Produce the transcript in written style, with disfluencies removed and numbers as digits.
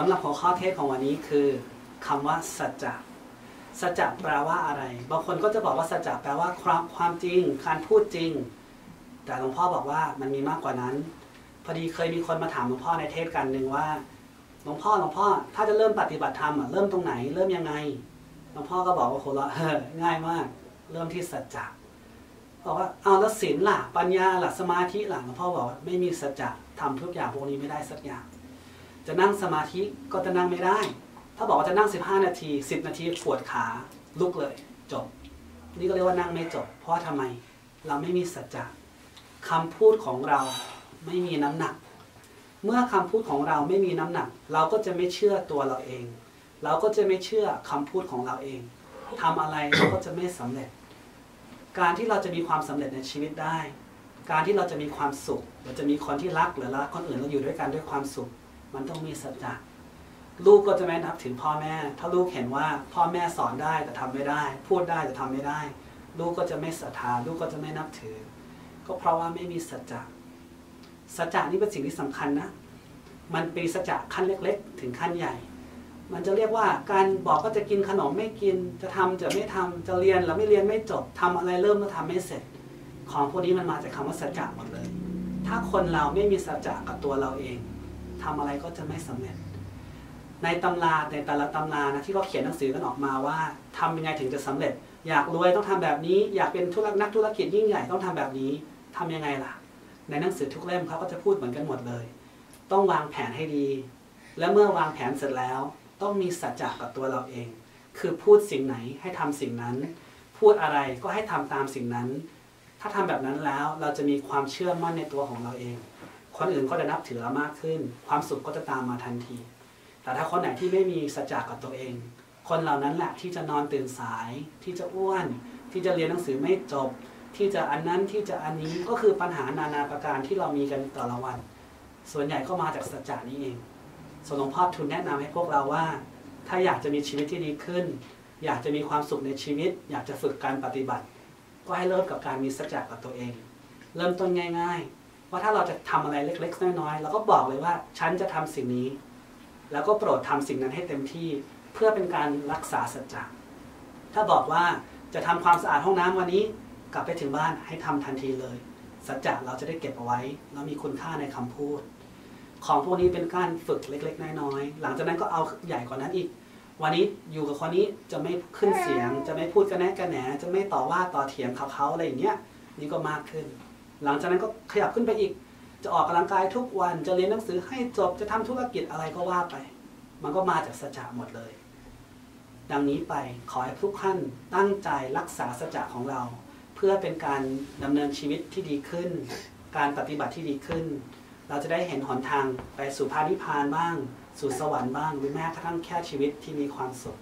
สำหรับหัวข้อเทศของวันนี้คือคำว่าสัจจะสัจจะแปลว่าอะไรบางคนก็จะบอกว่าสัจจะแปลว่าความจริงการพูดจริงแต่หลวงพ่อบอกว่ามันมีมากกว่านั้นพอดีเคยมีคนมาถามหลวงพ่อในเทศกันหนึ่งว่าหลวงพ่อถ้าจะเริ่มปฏิบัติธรรมเริ่มตรงไหนเริ่มยังไงหลวงพ่อก็บอกว่าโหละง่ายมากเริ่มที่สัจจะบอกว่าเอาแล้วศีลล่ะปัญญาล่ะสมาธิล่ะหลวงพ่อบอกว่าไม่มีสัจจะทำทุกอย่างพวกนี้ไม่ได้สักอย่างจะนั่งสมาธิก็จะนั่งไม่ได้ถ้าบอกว่าจะนั่ง15นาที10นาทีปวดขาลุกเลยจบนี่ก็เรียกว่านั่งไม่จบเพราะทำไมเราไม่มีสัจจะคำพูดของเราไม่มีน้ำหนักเมื่อคำพูดของเราไม่มีน้ำหนักเราก็จะไม่เชื่อตัวเราเองเราก็จะไม่เชื่อคำพูดของเราเองทำอะไร เราก็จะไม่สำเร็จการที่เราจะมีความสำเร็จในชีวิตได้การที่เราจะมีความสุขเราจะมีคนที่รักหรือรักคนอื่นเราอยู่ด้วยกันด้วยความสุขมันต้องมีสัจจะลูกก็จะไม่นับถือพ่อแม่ถ้าลูกเห็นว่าพ่อแม่สอนได้แต่ทำไม่ได้พูดได้แต่ทำไม่ได้ลูกก็จะไม่ศรัทธาลูกก็จะไม่นับถือก็เพราะว่าไม่มีสัจจะสัจจะนี่เป็นสิ่งที่สำคัญนะมันเป็นสัจจะขั้นเล็กๆถึงขั้นใหญ่มันจะเรียกว่าการบอกก็จะกินขนมไม่กินจะทำจะไม่ทำจะเรียนแล้วไม่เรียนไม่จบทำอะไรเริ่มก็ทำไม่เสร็จของพวกนี้มันมาจากคำว่าสัจจะหมดเลยถ้าคนเราไม่มีสัจจะกับตัวเราเองทำอะไรก็จะไม่สำเร็จในตำราในแต่ละตำรานะที่เขาเขียนหนังสือกันออกมาว่าทำยังไงถึงจะสำเร็จอยากรวยต้องทำแบบนี้อยากเป็นนักธุรกิจยิ่งใหญ่ต้องทำแบบนี้ทำยังไงล่ะในหนังสือทุกเล่มเขาก็จะพูดเหมือนกันหมดเลยต้องวางแผนให้ดีและเมื่อวางแผนเสร็จแล้วต้องมีสัจจะกับตัวเราเองคือพูดสิ่งไหนให้ทำสิ่งนั้นพูดอะไรก็ให้ทำตามสิ่งนั้นถ้าทำแบบนั้นแล้วเราจะมีความเชื่อมั่นในตัวของเราเองคนอื่นก็จะนับถือเรามากขึ้นความสุขก็จะตามมาทันทีแต่ถ้าคนไหนที่ไม่มีสัจจะกับตัวเองคนเหล่านั้นแหละที่จะนอนตื่นสายที่จะอ้วนที่จะเรียนหนังสือไม่จบที่จะอันนั้นที่จะอันนี้ก็คือปัญหานานาประการที่เรามีกันแต่ละวันส่วนใหญ่ก็มาจากสัจจะนี้เองส่วนหลวงพ่อทูลแนะนำให้พวกเราว่าถ้าอยากจะมีชีวิตที่ดีขึ้นอยากจะมีความสุขในชีวิตอยากจะฝึกการปฏิบัติก็ให้เริ่มกับการมีสัจจะกับตัวเองเริ่มต้นง่ายๆว่าถ้าเราจะทำอะไรเล็กๆน้อยๆเราก็บอกเลยว่าฉันจะทำสิ่งนี้แล้วก็โปรดทำสิ่งนั้นให้เต็มที่เพื่อเป็นการรักษาสัจจะถ้าบอกว่าจะทำความสะอาดห้องน้ำวันนี้กลับไปถึงบ้านให้ทำทันทีเลยสัจจะเราจะได้เก็บเอาไว้แล้วมีคุณค่าในคำพูดของพวกนี้เป็นการฝึกเล็กๆน้อยๆหลังจากนั้นก็เอาใหญ่กว่านั้นอีกวันนี้อยู่กับคนนี้จะไม่ขึ้นเสียงจะไม่พูดกระแนะกระแหนจะไม่ต่อว่าต่อเถียงเขาอะไรอย่างเงี้ยนี่ก็มากขึ้นหลังจากนั้นก็ขยับขึ้นไปอีกจะออกกำลังกายทุกวันจะเรียนหนังสือให้จบจะทำธุรกิจอะไรก็ว่าไปมันก็มาจากสัจจะหมดเลยดังนี้ไปขอให้ทุกท่านตั้งใจรักษาสัจจะของเราเพื่อเป็นการดำเนินชีวิตที่ดีขึ้นการปฏิบัติที่ดีขึ้นเราจะได้เห็นหนทางไปสู่พระนิพพานบ้างสู่สวรรค์บ้างหรือแม้กระทั่งแค่ชีวิตที่มีความสุข